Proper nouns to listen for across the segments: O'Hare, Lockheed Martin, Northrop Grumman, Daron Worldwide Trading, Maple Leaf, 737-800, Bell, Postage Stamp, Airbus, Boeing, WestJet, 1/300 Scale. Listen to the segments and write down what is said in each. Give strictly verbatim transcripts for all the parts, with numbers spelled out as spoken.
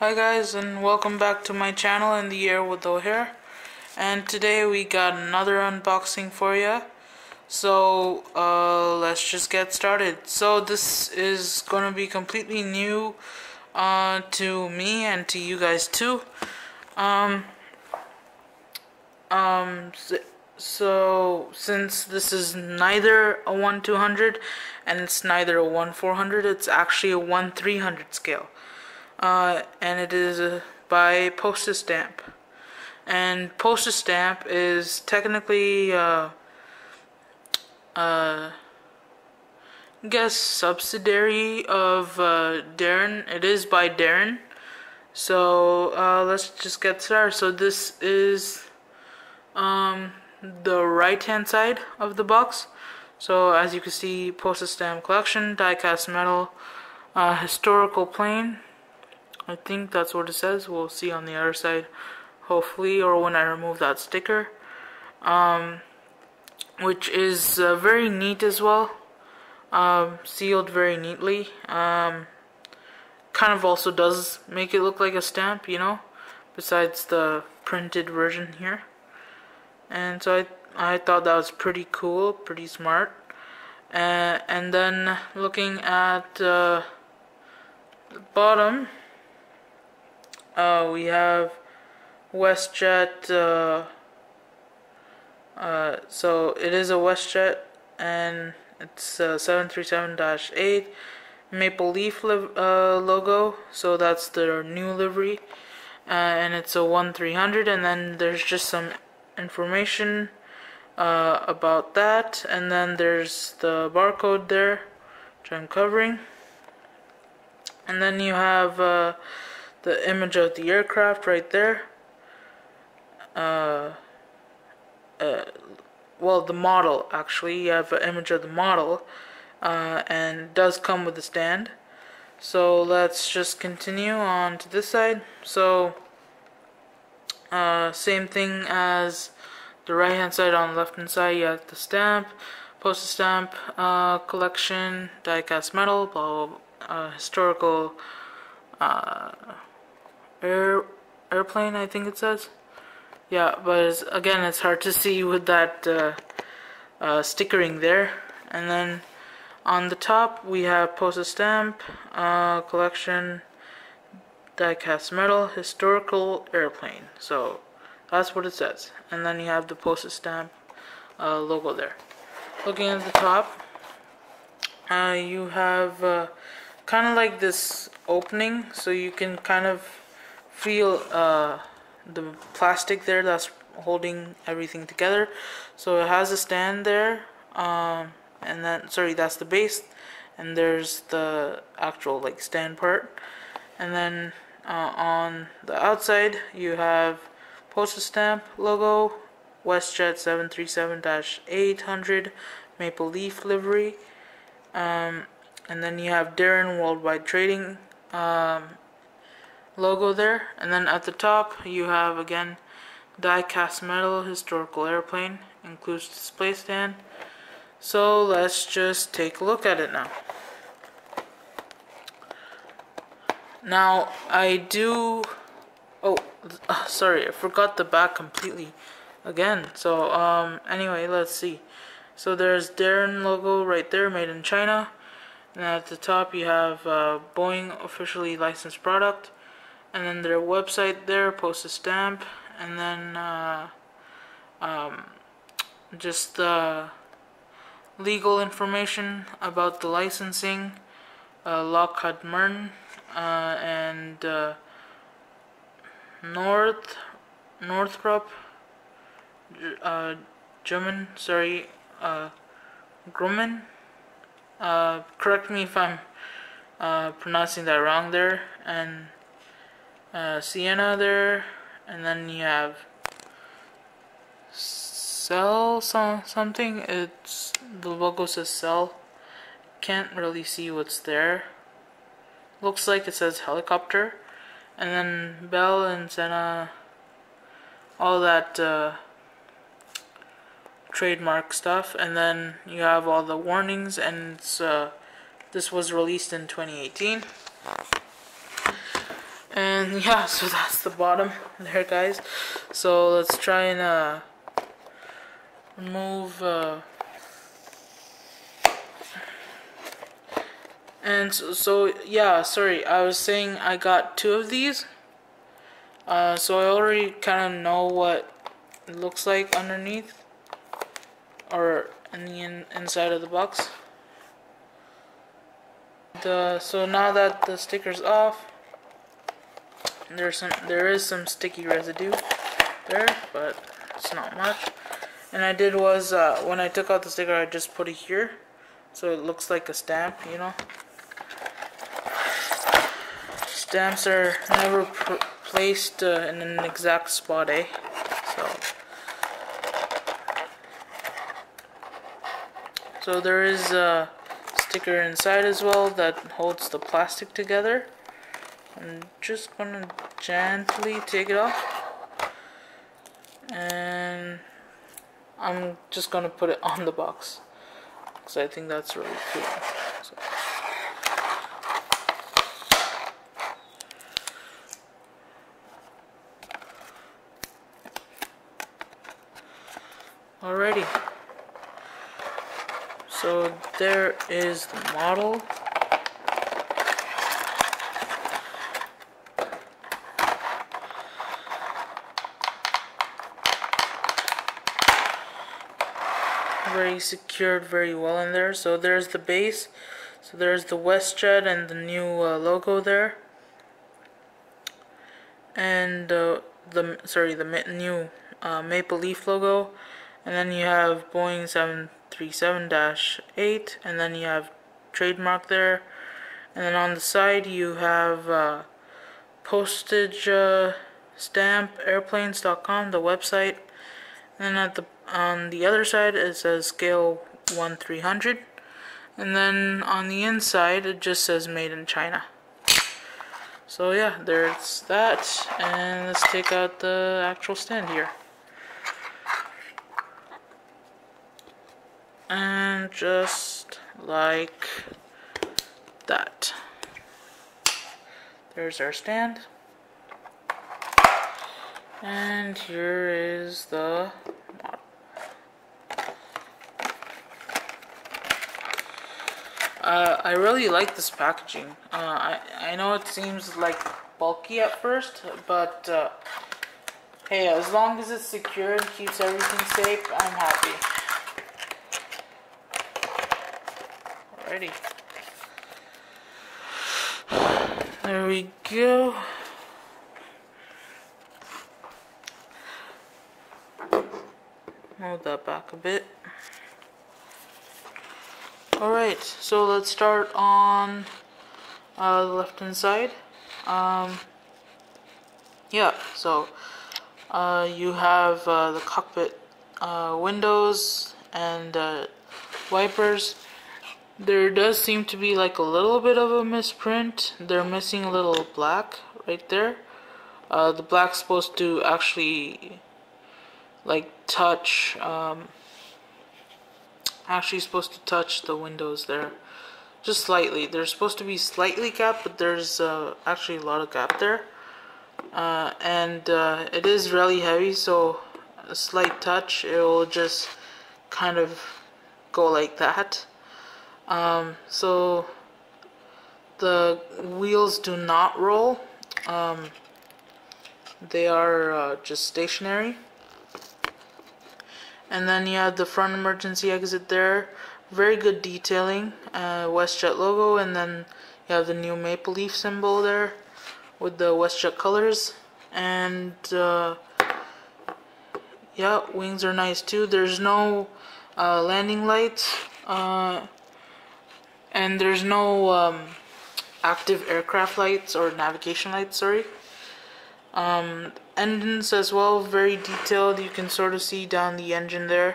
Hi guys, and welcome back to my channel In the Air with O'Hare. And today we got another unboxing for you. So uh, let's just get started. So this is going to be completely new uh, to me and to you guys too. Um, um, so since this is neither a one two hundred and it's neither a one four hundred, it's actually a one three hundred scale. Uh, and it is uh, by Postage Stamp, and Postage Stamp is technically, uh, uh, I guess, subsidiary of uh, Daron. It is by Daron. So uh, let's just get started. So this is um, the right-hand side of the box. So as you can see, Postage Stamp collection, die-cast metal, uh, historical plane. I think that's what it says. We'll see on the other side, hopefully, or when I remove that sticker, um, which is uh, very neat as well, um, sealed very neatly. Um, kind of also does make it look like a stamp, you know, besides the printed version here. And so I I thought that was pretty cool, pretty smart. Uh, and then looking at uh, the bottom. Uh, we have WestJet, uh, uh, so it is a WestJet, and it's uh, seven three seven dash eight, maple leaf liv uh, logo, so that's their new livery, uh, and it's a one three hundred, and then there's just some information uh, about that, and then there's the barcode there, which I'm covering, and then you have uh, the image of the aircraft right there. Uh, uh, well, the model, actually. You have an image of the model, uh, and it does come with a stand. So let's just continue on to this side. So uh, same thing as the right hand side. On the left hand side, you have the stamp, Postage Stamp uh, collection, die-cast metal, blah, blah, blah, uh, historical uh, Air, airplane, I think it says. Yeah, but it's, again, it's hard to see with that uh, uh, stickering there. And then on the top, we have Postage Stamp, uh, collection, die-cast metal, historical airplane. So that's what it says. And then you have the Postage Stamp uh, logo there. Looking at the top, uh, you have uh, kind of like this opening, so you can kind of feel uh, the plastic there that's holding everything together. So it has a stand there, um, and then sorry, that's the base, and there's the actual like stand part. And then uh, on the outside, you have Postage Stamp logo, WestJet seven three seven dash eight hundred, maple leaf livery, um, and then you have Daron Worldwide Trading um, logo there. And then at the top, you have again die cast metal, historical airplane, includes display stand. So let's just take a look at it now. Now I do oh sorry I forgot the back completely again. So um anyway, let's see. So there's Daron logo right there, made in China, and at the top you have uh, Boeing officially licensed product. And then their website there, Postage Stamp, and then uh, um, just uh, legal information about the licensing, uh, Lockheed Martin, uh, and uh, North Northrop uh, Grumman. Sorry, uh, Grumman. Uh, correct me if I'm uh, pronouncing that wrong there, and. Uh, Sienna there, and then you have Cell some, something. It's the logo says Cell. Can't really see what's there. Looks like it says helicopter, and then Bell and Senna. All that uh, trademark stuff, and then you have all the warnings. And it's, uh, this was released in twenty eighteen. And yeah, so that's the bottom there, guys. So let's try and uh, remove. Uh, and so, so yeah, sorry, I was saying I got two of these. Uh, so I already kind of know what it looks like underneath, or in the in inside of the box. The, so now that the sticker's off, there's some there is some sticky residue there, but it's not much. And I did was uh, when I took out the sticker, I just put it here, so it looks like a stamp, you know. Stamps are never pr placed uh, in an exact spot, eh? So. So there is a sticker inside as well that holds the plastic together. I'm just gonna gently take it off, and I'm just gonna put it on the box because I think that's really cool. So. Alrighty. So there is the model. Very secured, very well in there. So there's the base. So there's the WestJet and the new uh, logo there. And uh, the sorry, the new uh, Maple Leaf logo. And then you have Boeing seven three seven dash eight, and then you have trademark there, and then on the side you have uh, postage uh, stamp airplanes dot com, the website, and then at the on the other side it says scale one three hundred, and then on the inside it just says made in China. So yeah, there's that, and let's take out the actual stand here. And just like that. There's our stand. And here is the model. Uh, I really like this packaging. Uh, I, I know it seems like bulky at first, but uh, hey, as long as it's secure and keeps everything safe, I'm happy. There we go. Move that back a bit. Alright, so let's start on uh, the left hand side. Um, yeah, so uh, you have uh, the cockpit uh, windows and uh, wipers. There does seem to be like a little bit of a misprint. They're missing a little black right there. Uh, the black's supposed to actually like touch, um, actually supposed to touch the windows there. Just slightly. There's supposed to be slightly gap, but there's uh, actually a lot of gap there. Uh, and uh, it is really heavy, so a slight touch, it will just kind of go like that. Um, so the wheels do not roll, um, they are uh, just stationary. And then you have the front emergency exit there, very good detailing, uh, WestJet logo, and then you have the new Maple Leaf symbol there with the WestJet colors. And uh, yeah, wings are nice too. There's no uh, landing lights. Uh, And there's no um, active aircraft lights or navigation lights, sorry. Um, engines as well, very detailed. You can sort of see down the engine there.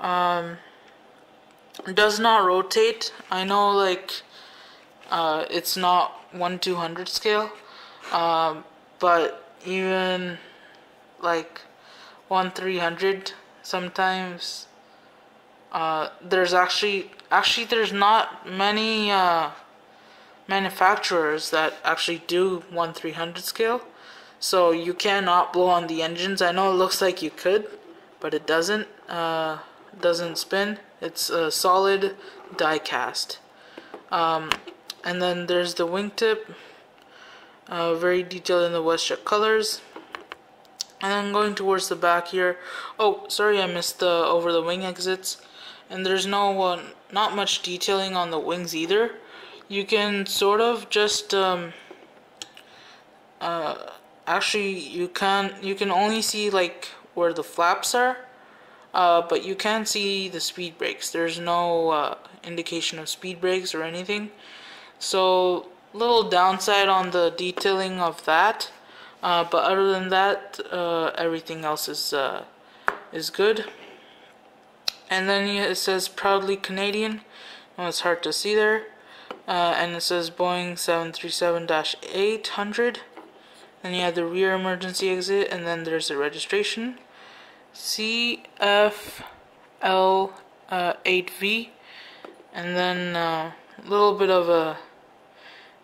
Um, it does not rotate. I know, like, uh, it's not one two hundred scale. Um, but even, like, one three hundred sometimes... Uh, there's actually, actually there's not many uh, manufacturers that actually do one three hundred scale, so you cannot blow on the engines. I know it looks like you could, but it doesn't. Uh, doesn't spin. It's a solid die cast. Um, and then there's the wingtip, uh, very detailed in the WestJet colors. And then going towards the back here, oh sorry, I missed the over the wing exits. And there's no uh, not much detailing on the wings either. You can sort of just um, uh, actually you can you can only see like where the flaps are. Uh, but you can see the speed brakes. There's no uh, indication of speed brakes or anything. So little downside on the detailing of that. Uh, but other than that, uh, everything else is uh, is good. And then it says proudly Canadian. Well, it's hard to see there. Uh, and it says Boeing seven thirty-seven eight hundred. Then you have the rear emergency exit, and then there's the registration. C F L eight V, and then a uh, little bit of a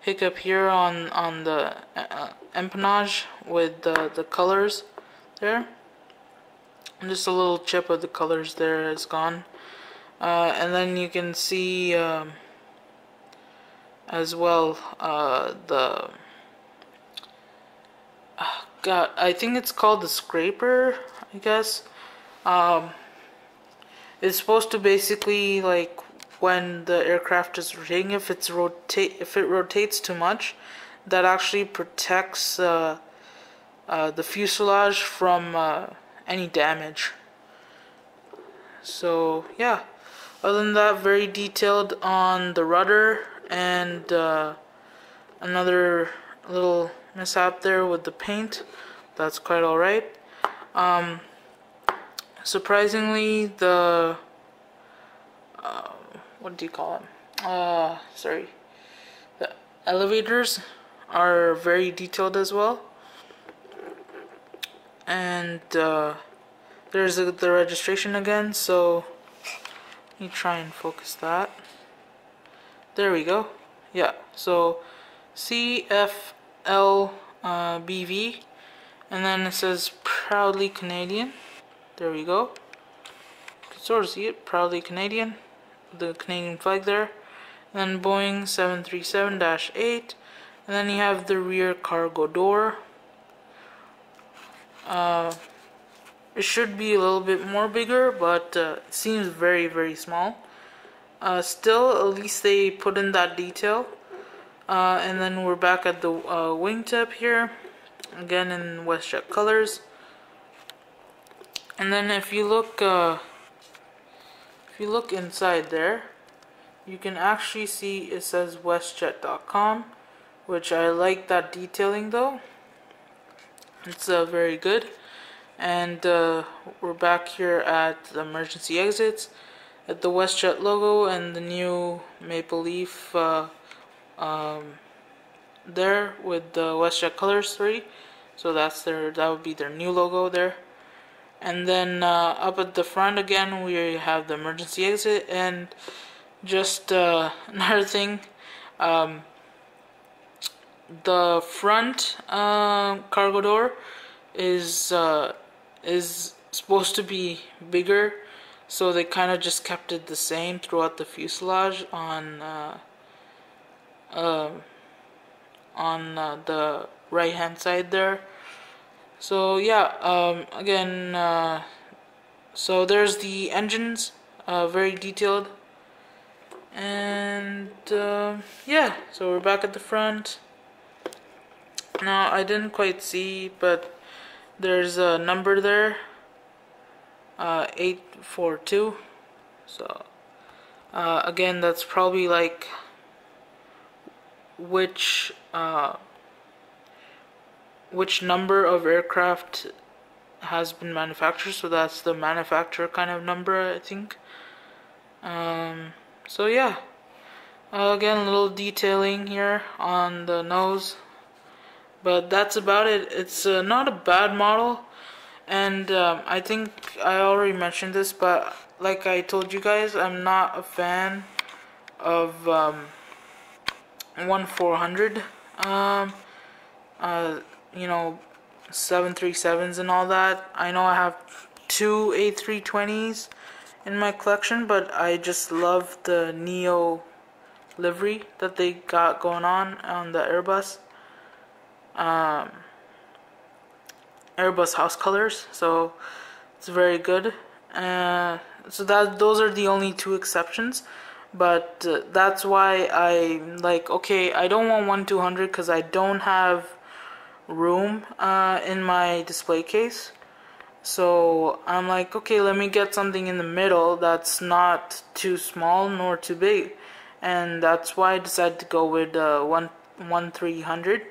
hiccup here on on the uh, empennage with the the colors there, and just a little chip of the colors there is gone. Uh, and then you can see um, as well uh, the uh, God, I think it's called the scraper, I guess. Um, it's supposed to basically, like, when the aircraft is rotating, if it's rotate, if it rotates too much, that actually protects uh, uh, the fuselage from uh, any damage. So yeah, other than that, very detailed on the rudder, and uh, another little mishap there with the paint. That's quite alright. Um, surprisingly, the uh, what do you call them? Uh, sorry, the elevators are very detailed as well, and uh, there's a, the registration again. So let me try and focus that. There we go. Yeah. So C F L B V. And then it says proudly Canadian. There we go. You can sort of see it. Proudly Canadian. The Canadian flag there. And then Boeing seven thirty-seven dash eight. And then you have the rear cargo door. Uh, it should be a little bit more bigger, but uh, it seems very, very small. Uh, still, at least they put in that detail. Uh, and then we're back at the uh, wingtip here. Again in WestJet colors. And then if you look uh, if you look inside there, you can actually see it says WestJet dot com, which I like that detailing though. It's uh, very good. And uh, we're back here at the emergency exits at the WestJet logo and the new maple leaf uh, um, there with the WestJet colors three, so that's their that would be their new logo there. And then uh, up at the front again, we have the emergency exit. And just uh, another thing, um, the front uh, cargo door is uh, is supposed to be bigger, so they kind of just kept it the same throughout the fuselage on. Uh, uh, on uh, the right hand side there. So yeah, um, again, uh, so there's the engines, uh, very detailed. And uh, yeah, so we're back at the front. Now I didn't quite see, but there's a number there, uh, eight four two. So uh, again, that's probably like which uh, which number of aircraft has been manufactured, so that's the manufacturer kind of number, I think. Um, so yeah, uh, again, a little detailing here on the nose, but that's about it. It's uh, not a bad model, and um, I think I already mentioned this, but like I told you guys, I'm not a fan of um, one four hundred, um, uh, you know, seven thirty-sevens and all that. I know I have two A three twenties in my collection, but I just love the Neo livery that they got going on on the Airbus, um, Airbus house colors, so it's very good. Uh, so that those are the only two exceptions, but uh, that's why I like, okay, I don't want one two hundred because I don't have room uh, in my display case. So I'm like, okay, let me get something in the middle that's not too small nor too big, and that's why I decided to go with uh, one one three hundred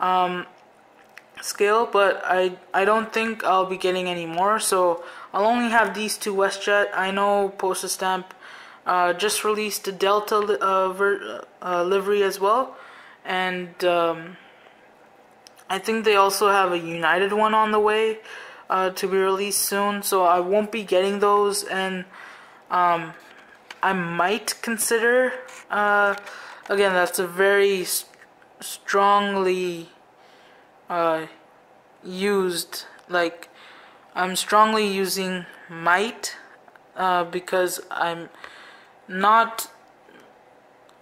um, scale. But I I don't think I'll be getting any more, so I'll only have these two WestJet. I know Postage Stamp uh, just released the Delta li uh, ver uh, livery as well, and um, I think they also have a United one on the way. Uh, to be released soon, so I won't be getting those, and um, I might consider, uh, again, that's a very st strongly uh, used, like, I'm strongly using might, uh, because I'm not,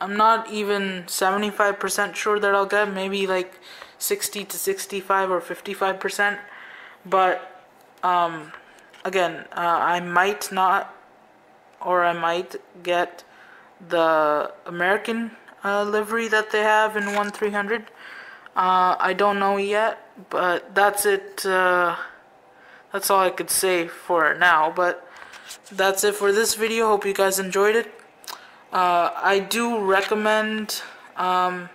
I'm not even seventy-five percent sure that I'll get, maybe like sixty to sixty-five or fifty-five percent, but Um, again, uh, I might not, or I might get the American uh, livery that they have in one three hundred. Uh, I don't know yet, but that's it. Uh, that's all I could say for now, but that's it for this video. Hope you guys enjoyed it. Uh, I do recommend um,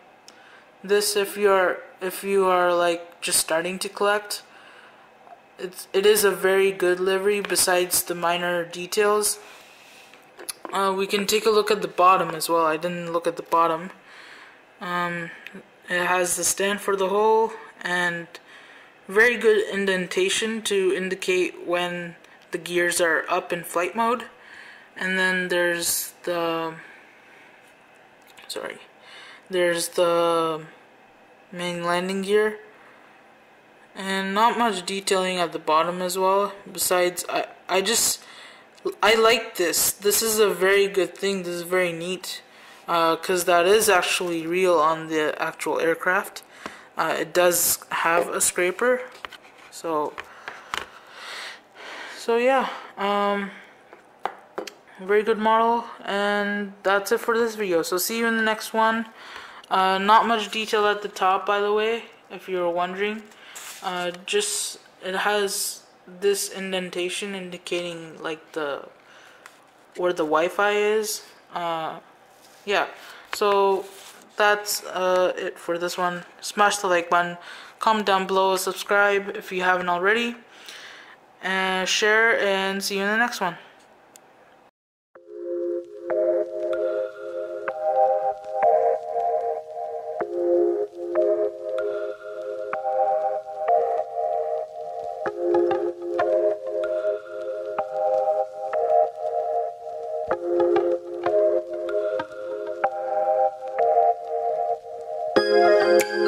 this if you're, if you are like just starting to collect. It's, it is a very good livery besides the minor details. Uh, we can take a look at the bottom as well. I didn't look at the bottom. Um, it has the stand for the hole and very good indentation to indicate when the gears are up in flight mode. And then there's the... Sorry. There's the main landing gear. And not much detailing at the bottom as well. Besides, I, I just, I like this. This is a very good thing. This is very neat. Because uh, that is actually real on the actual aircraft. Uh, it does have a scraper. So, so yeah. Um, very good model. And that's it for this video. So see you in the next one. Uh, not much detail at the top, by the way, if you were wondering. Uh, just it has this indentation indicating like the where the Wi-Fi is. Uh, yeah, so that's uh, it for this one. Smash the like button, comment down below, subscribe if you haven't already, and share. And see you in the next one. Thank you.